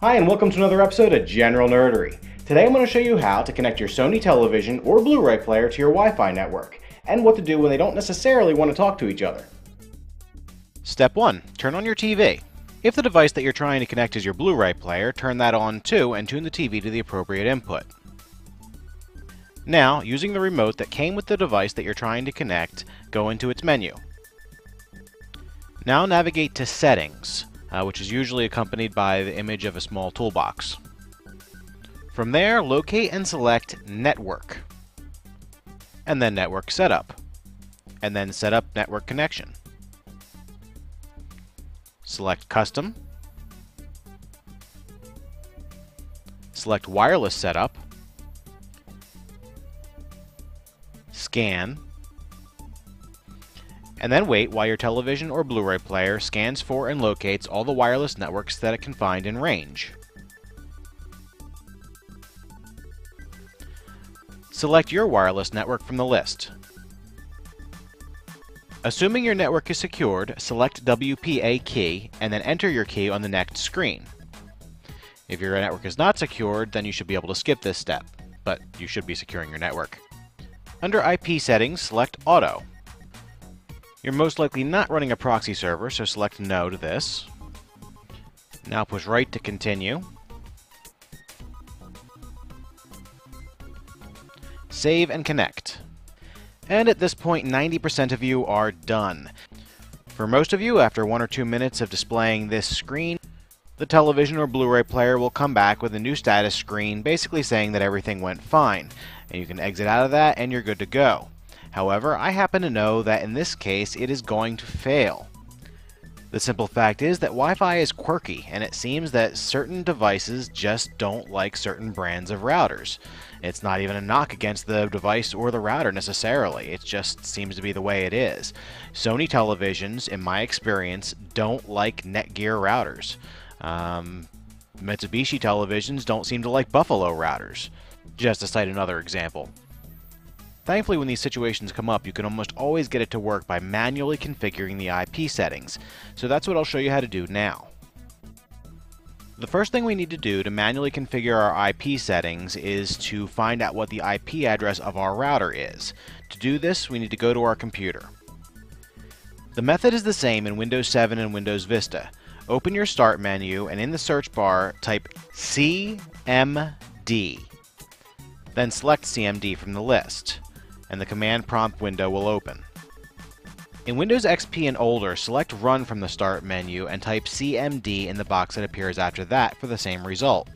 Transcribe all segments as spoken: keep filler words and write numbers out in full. Hi, and welcome to another episode of General Nerdery. Today I'm going to show you how to connect your Sony television or Blu-ray player to your Wi-Fi network, and what to do when they don't necessarily want to talk to each other. Step one. Turn on your T V. If the device that you're trying to connect is your Blu-ray player, turn that on too and tune the T V to the appropriate input. Now, using the remote that came with the device that you're trying to connect, go into its menu. Now navigate to Settings, uh, which is usually accompanied by the image of a small toolbox. From there, locate and select Network, and then Network Setup, and then set up Network Connection. Select Custom, select Wireless Setup, Scan, and then wait while your television or Blu-ray player scans for and locates all the wireless networks that it can find in range. Select your wireless network from the list. Assuming your network is secured, select W P A key and then enter your key on the next screen. If your network is not secured, then you should be able to skip this step, but you should be securing your network. Under I P settings, select Auto. You're most likely not running a proxy server, so select No to this. Now push right to continue. Save and connect. And at this point, ninety percent of you are done. For most of you, after one or two minutes of displaying this screen, the television or Blu-ray player will come back with a new status screen, basically saying that everything went fine, and you can exit out of that and you're good to go. However, I happen to know that in this case, it is going to fail. The simple fact is that Wi-Fi is quirky, and it seems that certain devices just don't like certain brands of routers. It's not even a knock against the device or the router necessarily, it just seems to be the way it is. Sony televisions, in my experience, don't like Netgear routers. Um, Mitsubishi televisions don't seem to like Buffalo routers, just to cite another example. Thankfully, when these situations come up, you can almost always get it to work by manually configuring the I P settings, so that's what I'll show you how to do now. The first thing we need to do to manually configure our I P settings is to find out what the I P address of our router is. To do this, we need to go to our computer. The method is the same in Windows seven and Windows Vista. Open your Start menu and in the search bar type C M D, then select C M D from the list, and the command prompt window will open. In Windows X P and older, select Run from the Start menu and type C M D in the box that appears after that for the same result.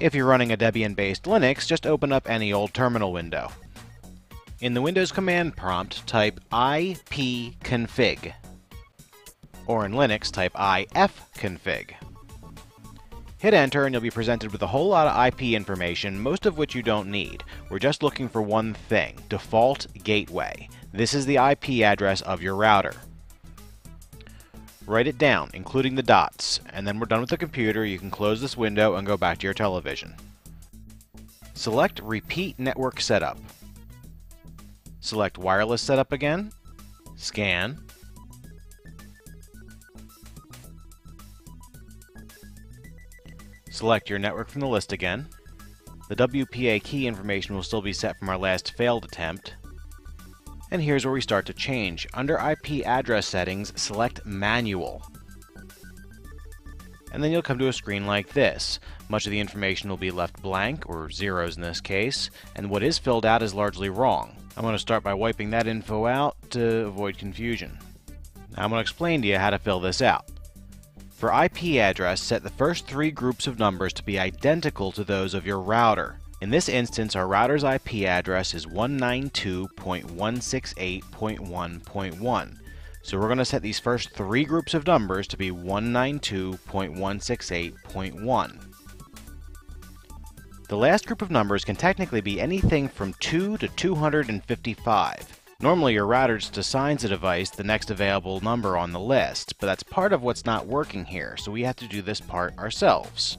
If you're running a Debian-based Linux, just open up any old terminal window. In the Windows command prompt, type I P config, or in Linux, type I F config. Hit enter and you'll be presented with a whole lot of I P information, most of which you don't need. We're just looking for one thing, default gateway. This is the I P address of your router. Write it down, including the dots, and then we're done with the computer. You can close this window and go back to your television. Select Repeat Network Setup. Select Wireless Setup again, Scan, select your network from the list again. The W P A key information will still be set from our last failed attempt. And here's where we start to change. Under I P address settings, select Manual. And then you'll come to a screen like this. Much of the information will be left blank, or zeros in this case, and what is filled out is largely wrong. I'm going to start by wiping that info out to avoid confusion. Now I'm going to explain to you how to fill this out. For I P address, set the first three groups of numbers to be identical to those of your router. In this instance, our router's I P address is one ninety-two dot one sixty-eight dot one dot one. So we're going to set these first three groups of numbers to be one ninety-two dot one sixty-eight dot one. The last group of numbers can technically be anything from two to two hundred fifty-five. Normally your router just assigns a device the next available number on the list, but that's part of what's not working here, so we have to do this part ourselves.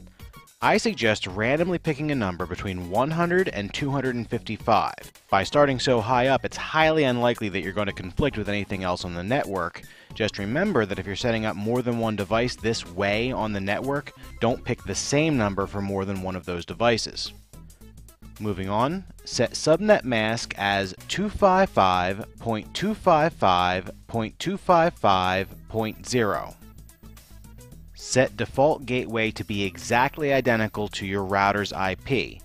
I suggest randomly picking a number between one hundred and two hundred fifty-five. By starting so high up, it's highly unlikely that you're going to conflict with anything else on the network. Just remember that if you're setting up more than one device this way on the network, don't pick the same number for more than one of those devices. Moving on, set subnet mask as two fifty-five dot two fifty-five dot two fifty-five dot zero. Set default gateway to be exactly identical to your router's I P.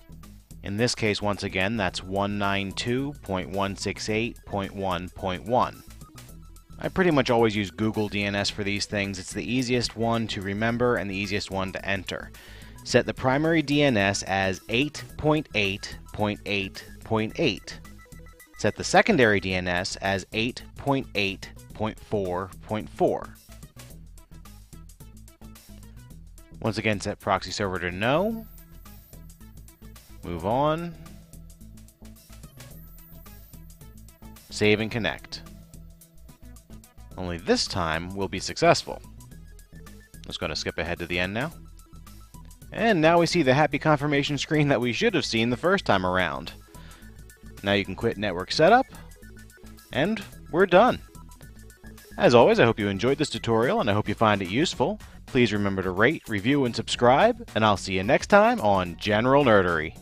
In this case, once again, that's one ninety-two dot one sixty-eight dot one dot one. I pretty much always use Google D N S for these things. It's the easiest one to remember and the easiest one to enter. Set the primary D N S as eight dot eight dot eight dot eight. Set the secondary D N S as eight dot eight dot four dot four. Once again, set proxy server to no. Move on. Save and connect. Only this time we'll be successful. Let's go to skip ahead to the end now. And now we see the happy confirmation screen that we should have seen the first time around. Now you can quit network setup, and we're done. As always, I hope you enjoyed this tutorial and I hope you find it useful. Please remember to rate, review, and subscribe, and I'll see you next time on General Nerdery.